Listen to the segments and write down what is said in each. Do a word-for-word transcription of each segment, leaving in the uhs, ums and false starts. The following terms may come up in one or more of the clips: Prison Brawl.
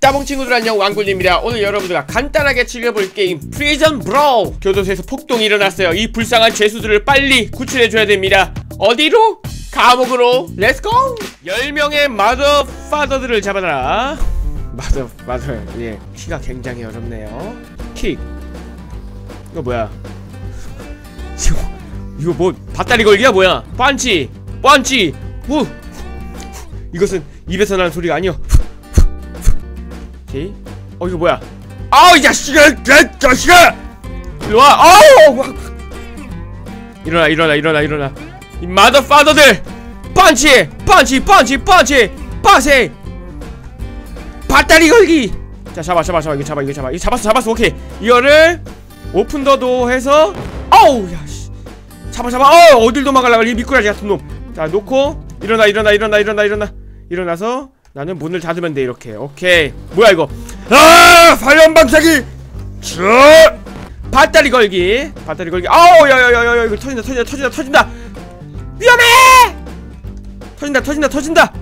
따봉 친구들 안녕, 왕군입니다. 오늘 여러분들과 간단하게 즐겨볼 게임 프리즌 브라울. 교도소에서 폭동이 일어났어요. 이 불쌍한 죄수들을 빨리 구출해줘야 됩니다. 어디로? 감옥으로. 렛츠고. 열 명의 마더 파더들을 잡아라. 마더 마더 예, 키가 굉장히 어렵네요. 킥. 이거 뭐야? 이거 뭐 밧다리 걸기야 뭐야? 펀치 펀치 우. 이것은 입에서 나는 소리가 아니여. 오케이. 어, 이거 뭐야? 아우, 이 자식아! 이 자식아! 일로와! 아우! 일어나, 일어나, 일어나, 일어나. 이 마더 파더들! 펀치! 펀치! 펀치! 펀치! 펀치! 밧다리 걸기! 자, 잡아, 잡아, 잡아. 이거 잡아, 이거 잡아. 이거 잡았어, 잡았어. 오케이. 이거를 오픈 더도 해서, 아우! 야, 씨. 잡아, 잡아. 어, 어딜 도망가려고. 이 미꾸라지 같은 놈. 자, 놓고, 일어나, 일어나, 일어나, 일어나, 일어나. 일어나서, 나는 문을 닫으면 돼. 이렇게. 오케이. 뭐야 이거? 아! 화염방사기! 쭉! 밧다리 걸기. 밧다리 걸기. 아우! 야야야야. 이거 터진다. 터진다. 터진다. 터진다. 위험해! 터진다. 터진다. 터진다.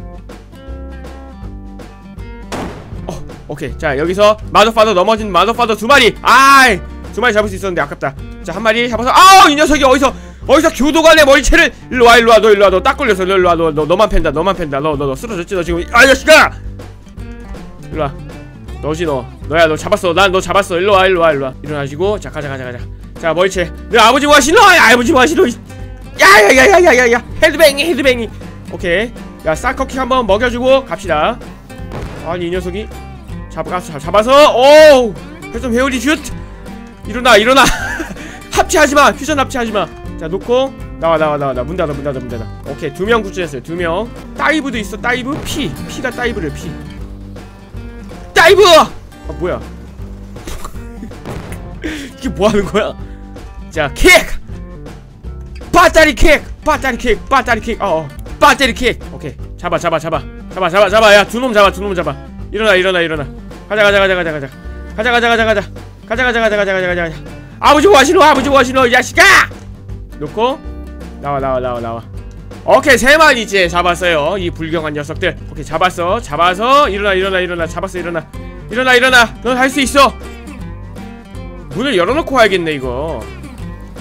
어, 오케이. 자, 여기서 마더파더 넘어진 마더파더 두 마리. 아이! 두 마리 잡을 수 있었는데 아깝다. 자, 한 마리 잡아서 아우! 이 녀석이 어디서 어디서 교도관의 머리채를. 일로와 일로와 너 일로와 너 딱 걸렸어. 너 일로와 너, 너 너만 팬다 너만 팬다 너 너 너 쓰러졌지 너 지금. 아 자식아 일로와 너지 너 너야 너 잡았어 난 너 잡았어. 일로와 일로와 일로와 일어나시고 자 가자 가자 가자 자 머리채 너 아버지 와시노 아버지 와시노 야야야야야야야 헤드뱅이 헤드뱅이 오케이 야 사커킥 한번 먹여주고 갑시다. 아니 이 녀석이 잡아서 잡아서 오우 회전 회오리 슛 일어나 일어나 합치하지마 퓨전 합치하지마. 자 놓고 나와 나와 나와 나 문 닫아 문 닫아 문 닫아. 오케이 두 명 구출했어요 두 명. 다이브도 있어 다이브 피 피가 다이브를 피 다이브. 아 뭐야 이게 뭐 하는 거야? 자 킥 밧다리 킥 밧다리 킥 밧다리 킥 어어 밧다리 킥. 오케이 잡아 잡아 잡아 잡아 잡아 잡아 야 두 놈 잡아 두 놈 잡아. 일어나 일어나 일어나 가자 가자 가자 가자 가자 가자 가자 가자 가자 가자 가자 가자 가자 가자 가자. 아버지 뭐하시노 아버지 뭐하시노 이 자식아. 놓고 나와 나와 나와 나와. 오케이 세 마리째 잡았어요 이 불경한 녀석들. 오케이 잡았어 잡아서 일어나 일어나 일어나 잡았어 일어나 일어나 일어나 넌 할 수 있어. 문을 열어놓고 와야겠네 이거.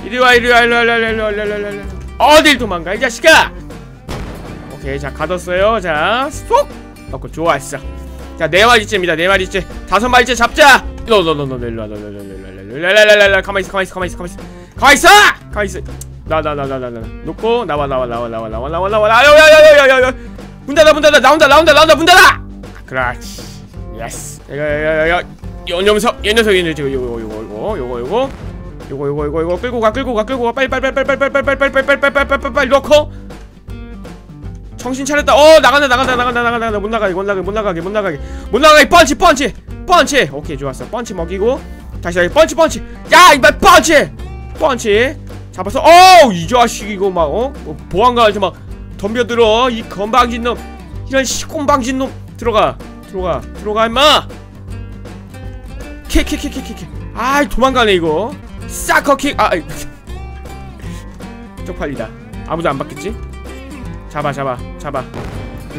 이리와 이리와 이리와 이리와 이리와 이리와 이리와 어딜 도망가 이 자식아. 오케이 자 가뒀어요 자 쏙 넣고 좋았어. 자 네 마리째입니다 네 마리째 다섯 마리째 잡자. 너 너 너 너 일로와 너 일로와 일로와 일로와 가만 있어 가만 있어 가만 있어 가만 있어 가만 있어 가만 있어. 나 나 나 나 나 나 놓고 나와 나와 나와 나와 나와 나와 나와 나야야야야야야 문 닫아 문 닫아 나온다 나온다 나온다 문 닫아. 그렇지 예스 야야야야야 연염석 연염석이 있네 지금. 요거 요거 요거 요거 요거 요거 요거 요거 요거 끌고 가 끌고 가 끌고 가 빨리 빨리 빨리 빨리 빨리 빨리 빨리 빨리 빨리 빨리 빨리 빨리 놓고 정신 차렸다. 어 나간다 나간다 나간다 나간다 못 나가게 못 나가게 못 나가게 못 나가게 못 나가게 펀치 펀치 펀치. 오케이 좋았어 펀치 먹이고 다시 다시 펀치 펀치 야 이발 펀치 펀치 잡아서 어우 이 자식이고 막 어? 어 보안관한테 막 덤벼들어 이 건방진 놈 이런 시공방진 놈. 들어가 들어가 들어가 임마. 킥킥킥킥킥 아이 도망가네 이거. 사커킥 아이 쪽팔리다. 아무도 안 받겠지? 잡아 잡아 잡아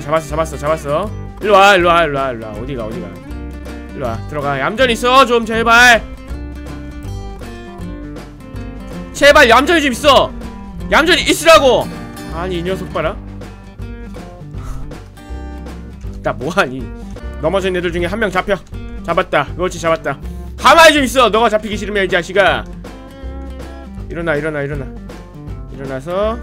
잡았어 잡았어 잡았어. 일로와 일로와 일로와 일로와 어디가 어디가 일로와 들어가. 얌전히 있어 좀 제발 제발 얌전히 좀 있어! 얌전히 있으라고! 아니 이 녀석 봐라. 나 뭐하니. 넘어진 애들 중에 한 명 잡혀. 잡았다 그렇지 잡았다. 가만히 좀 있어 너가 잡히기 싫으면 이 자식아. 일어나 일어나 일어나 일어나서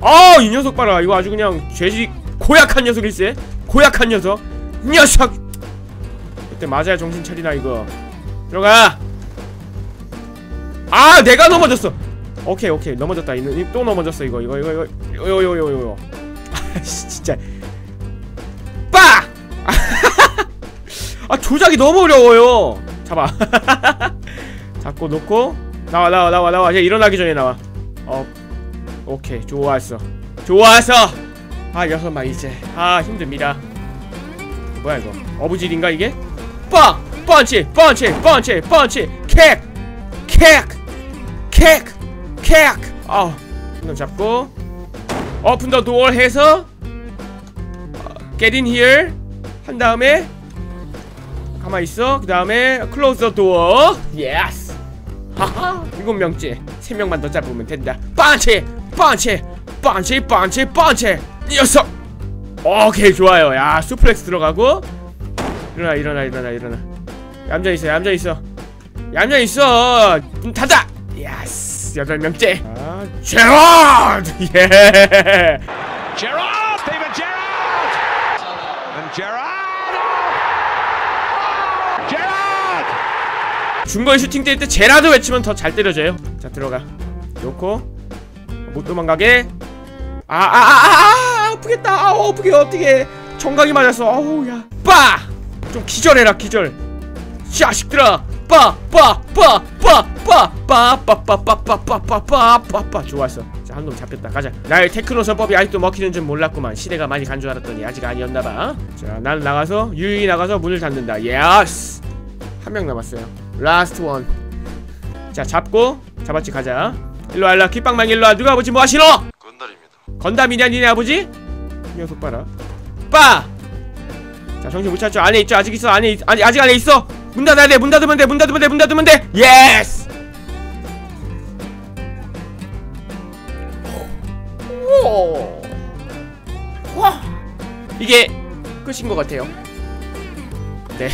아 이 녀석 봐라. 이거 아주 그냥 죄지 고약한 녀석일세. 고약한 녀석 녀석 그때 맞아야 정신 차리나 이거. 들어가. 아 내가 넘어졌어. 오케이 오케이 넘어졌다. 이, 또 넘어졌어 이거 이거 이거 이거 이거 이거 이거 이거 아씨 진짜 빡! 아 조작이 너무 어려워요. 잡아 잡고 놓고 나와 나와 나와 나와 이제 일어나기 전에 나와. 어 오케이 좋았어 좋았어. 아 여섯 마리 이제 아 힘듭니다. 뭐야 이거 어부질인가 이게? 빡! 펀치 펀치 펀치 펀치 킥! 킥! 킥! 킥! 아우 한놈 잡고 Open the door 해서 Get in here 한 다음에 가만히 있어. 그 다음에 클로즈 더 도어. 예스. 하하. 일곱 명째. 세 명만 더 잡으면 된다. 빤치, 빤치, 빤치, 빤치, 빤치. 여섯. 오케이, 좋아요. 야, 수플렉스 들어가고. 일어나, 일어나, 일어나, 일어나. 얌전히 있어, 얌전히 있어. 얌전히 있어. 문 닫아. 예스. 여덟 명째. 아, 제라드. 예. 제라드. 제라드! 제라드! 중거리 슈팅 때릴 때 제라드 외치면 더 잘 때려져요. 자, 들어가. 놓고. 못 도망가게. 아, 아, 아, 아, 아프겠다. 아, 어떻게, 어떻게. 정강이 맞았어. 어우, 야. 빠! 좀 기절해라, 기절. 자식들아. 빠, 빠, 빠, 빠, 빠, 빠, 빠, 빠, 빠, 빠, 빠, 빠, 빠, 빠, 빠. 좋았어. 자, 한 놈 잡혔다. 가자. 나의 테크노선법이 아직도 먹히는 줄 몰랐구만. 시대가 많이 간 줄 알았더니 아직 아니었나봐. 자, 나는 나가서 유유히 나가서 문을 닫는다. 예스. 한 명 남았어요. 라스트 원. 자, 잡고 잡았지. 가자. 일로 와, 일로 와. 깃방망이 일로 와. 누가 아버지 뭐 하시노? 건담입니다. 건담이냐 니네 아버지? 이 녀석 봐라. 빠. 자, 정신 못 차려. 안에 있죠. 아직 있어. 안에 있, 아니 아직 안에 있어. 문 닫아야 돼. 문 닫으면 돼. 문 닫으면 돼. 문 닫으면 돼. 예스. 오. 와. 이게 끝인 것 같아요. 네.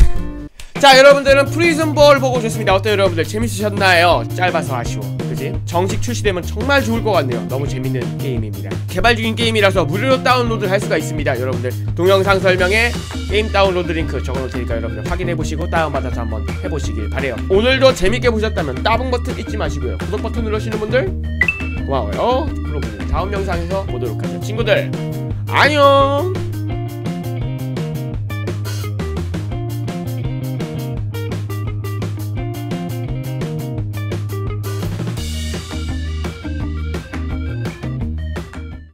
자, 여러분들은 프리즌 브롤 보고 오셨습니다. 어때요, 여러분들? 재밌으셨나요? 짧아서 아쉬워. 그지? 정식 출시되면 정말 좋을 것 같네요. 너무 재밌는 게임입니다. 개발 중인 게임이라서 무료로 다운로드를 할 수가 있습니다. 여러분들 동영상 설명에 게임 다운로드 링크 적어놓을 테니까 여러분들 확인해보시고 다운받아서 한번 해보시길 바래요. 오늘도 재밌게 보셨다면 따봉 버튼 잊지 마시고요. 구독 버튼 누르시는 분들 고마워요. 그럼 다음 영상에서 보도록 하죠. 친구들 안녕.